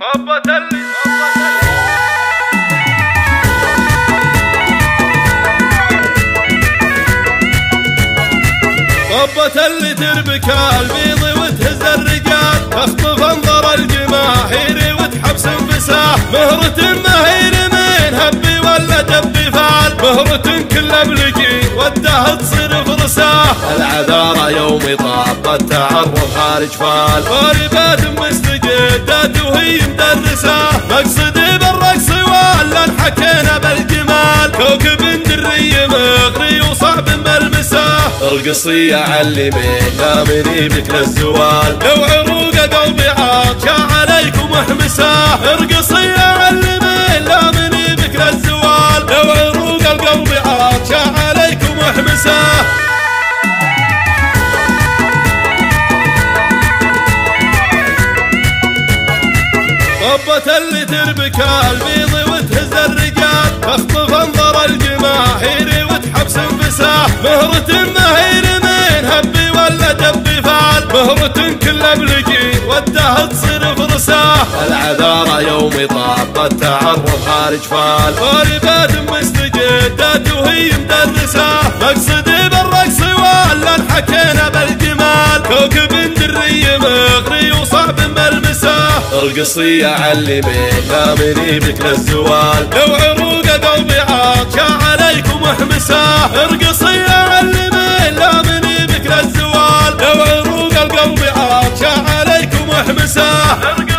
بابا تلي بابا تلي. بابا تلي تربك البيض وتهز الرجال، تخطف انظر الجماهير وتحبس انفساح. مهرة مهير من هبي ولا دبي فعل، مهرة كلها بلقي وده تصير فرساح. العذارى يومي طابت تعرف خارج فال، ضاربات مستجدات وهي مدرسة. مقصدي بالرقص ولا انحكينا بالجمال، كوكب دري مغري وصعب ملمسه. القصية علمي لامني بكل الزوال، لو عروق قلبي عاطشة عليكم احمسه. القصية علمي لامني بكل الزوال، لو عروق قلبي عاطشة عليكم احمسه. بابا تلي تربك البيض وتهز الرجال، تخطف انظر الجماهير وتحبس انفساح. مهرة مهير من هبي ولا دبي فعل، مهرة كلها بلقي وده تصير فرساح. العذارى يومي طابت تعرف خارج فال، ضاربات مستجدات وهي مدرسة. مقصدي بالرقص ولا انحكينا بالجمال، كوكب دري مغري وصعب ملمسه. القصية علمي لامني بكل الزوال، لو عروق قلبي عاطشة عليكم احمسه. القصية علمي لامني بكل الزوال، لو عروق قلبي عاطشة عليكم احمسه.